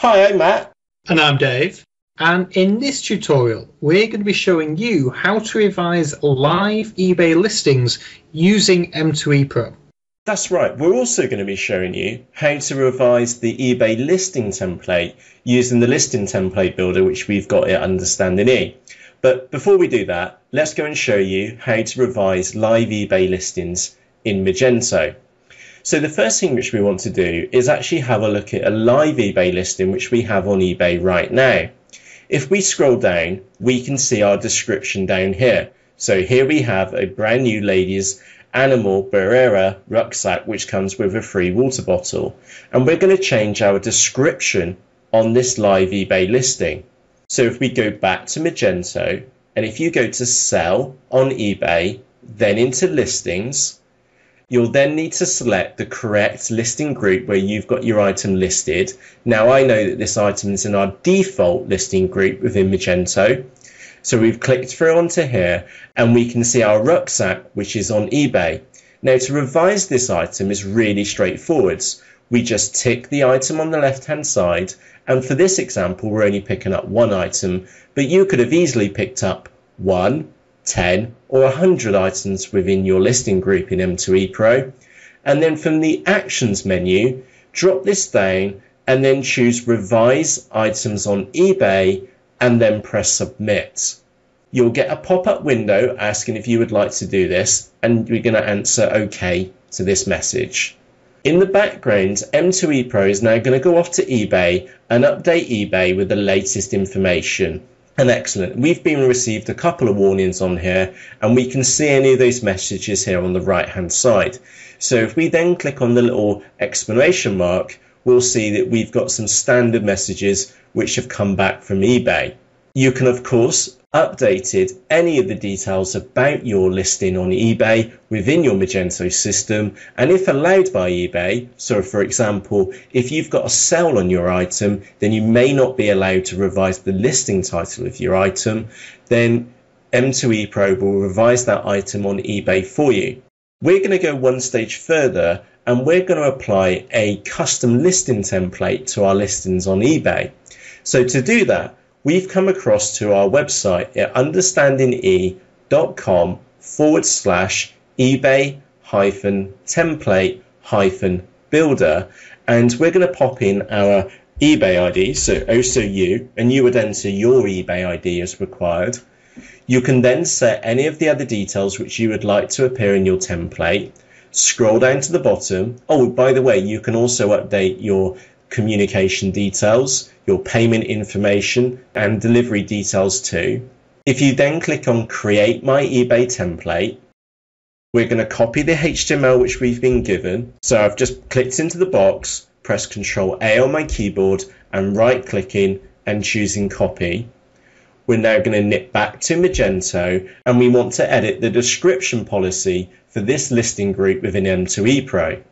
Hi, I'm Matt. And I'm Dave. And in this tutorial, we're going to be showing you how to revise live eBay listings using M2E Pro. That's right. We're also going to be showing you how to revise the eBay listing template using the listing template builder, which we've got at UnderstandingE. But before we do that, let's go and show you how to revise live eBay listings in Magento. So the first thing which we want to do is actually have a look at a live eBay listing which we have on eBay right now. If we scroll down, we can see our description down here. So here we have a brand new ladies animal Barrera rucksack which comes with a free water bottle. And we're going to change our description on this live eBay listing. So if we go back to Magento, and if you go to Sell on eBay, then into Listings, you'll then need to select the correct listing group where you've got your item listed. Now I know that this item is in our default listing group within Magento. So we've clicked through onto here and we can see our rucksack which is on eBay. Now to revise this item is really straightforward. We just tick the item on the left hand side, and for this example we're only picking up one item, but you could have easily picked up 1, 10 or 100 items within your listing group in M2E Pro. And then from the Actions menu, drop this down and then choose Revise Items on eBay and then press Submit. You'll get a pop-up window asking if you would like to do this, and you're going to answer OK to this message. In the background, M2E Pro is now going to go off to eBay and update eBay with the latest information. And excellent, we've been received a couple of warnings on here, and we can see any of those messages here on the right hand side. So if we then click on the little exclamation mark, we'll see that we've got some standard messages which have come back from eBay. You can of course update any of the details about your listing on eBay within your Magento system, and if allowed by eBay, so for example if you've got a sale on your item, then you may not be allowed to revise the listing title of your item, then M2E Pro will revise that item on eBay for you. We're going to go one stage further and we're going to apply a custom listing template to our listings on eBay. So to do that, we've come across to our website at understandinge.com/ebay-template-builder, and we're going to pop in our eBay ID, so OSOU, and you would enter your eBay ID as required. You can then set any of the other details which you would like to appear in your template. Scroll down to the bottom. Oh, by the way, you can also update your communication details, your payment information and delivery details too. If you then click on Create My eBay Template, we're going to copy the HTML which we've been given. So I've just clicked into the box, press Ctrl A on my keyboard and right clicking and choosing Copy. We're now going to nip back to Magento and we want to edit the description policy for this listing group within M2E Pro.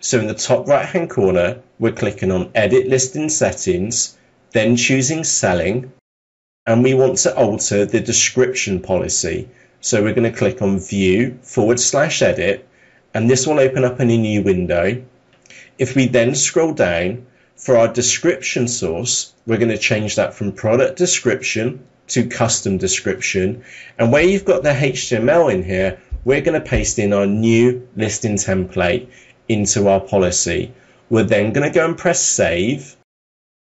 So in the top right hand corner, we're clicking on Edit Listing Settings, then choosing Selling, and we want to alter the description policy. So we're going to click on View /Edit, and this will open up any new window. If we then scroll down, for our description source, we're going to change that from Product Description to Custom Description, and where you've got the HTML in here, we're going to paste in our new listing template into our policy. We're then going to go and press Save,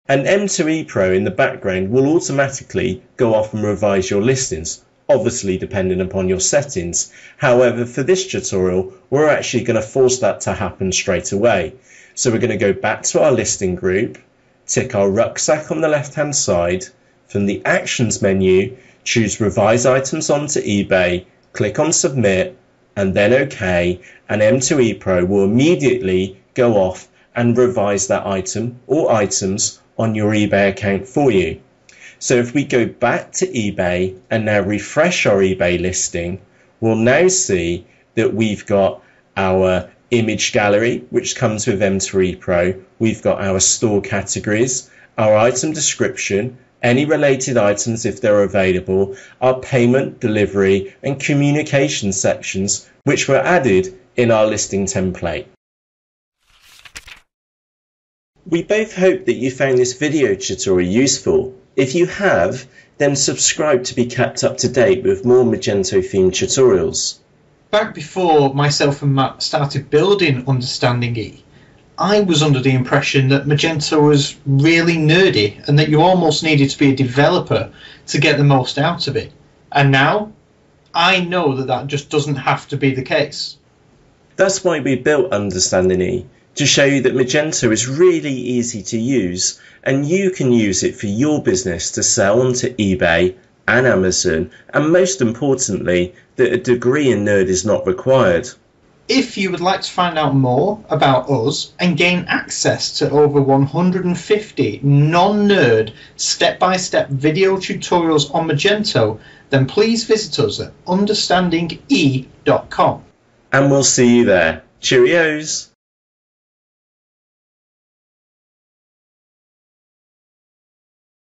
and M2E Pro in the background will automatically go off and revise your listings, obviously depending upon your settings. However, for this tutorial we're actually going to force that to happen straight away. So we're going to go back to our listing group, tick our rucksack on the left hand side, from the Actions menu choose Revise Items onto eBay, click on Submit and then OK, and M2E Pro will immediately go off and revise that item or items on your eBay account for you. So if we go back to eBay and now refresh our eBay listing, we'll now see that we've got our image gallery which comes with M2E Pro, we've got our store categories, our item description, any related items if they're available, our payment, delivery and communication sections which were added in our listing template. We both hope that you found this video tutorial useful. If you have, then subscribe to be kept up to date with more Magento themed tutorials. Back before myself and Matt started building UnderstandingE, I was under the impression that Magento was really nerdy and that you almost needed to be a developer to get the most out of it. And now, I know that that just doesn't have to be the case. That's why we built UnderstandingE, to show you that Magento is really easy to use and you can use it for your business to sell onto eBay and Amazon, and most importantly, that a degree in nerd is not required. If you would like to find out more about us and gain access to over 150 non-nerd step-by-step video tutorials on Magento, then please visit us at understandinge.com. And we'll see you there. Cheerios!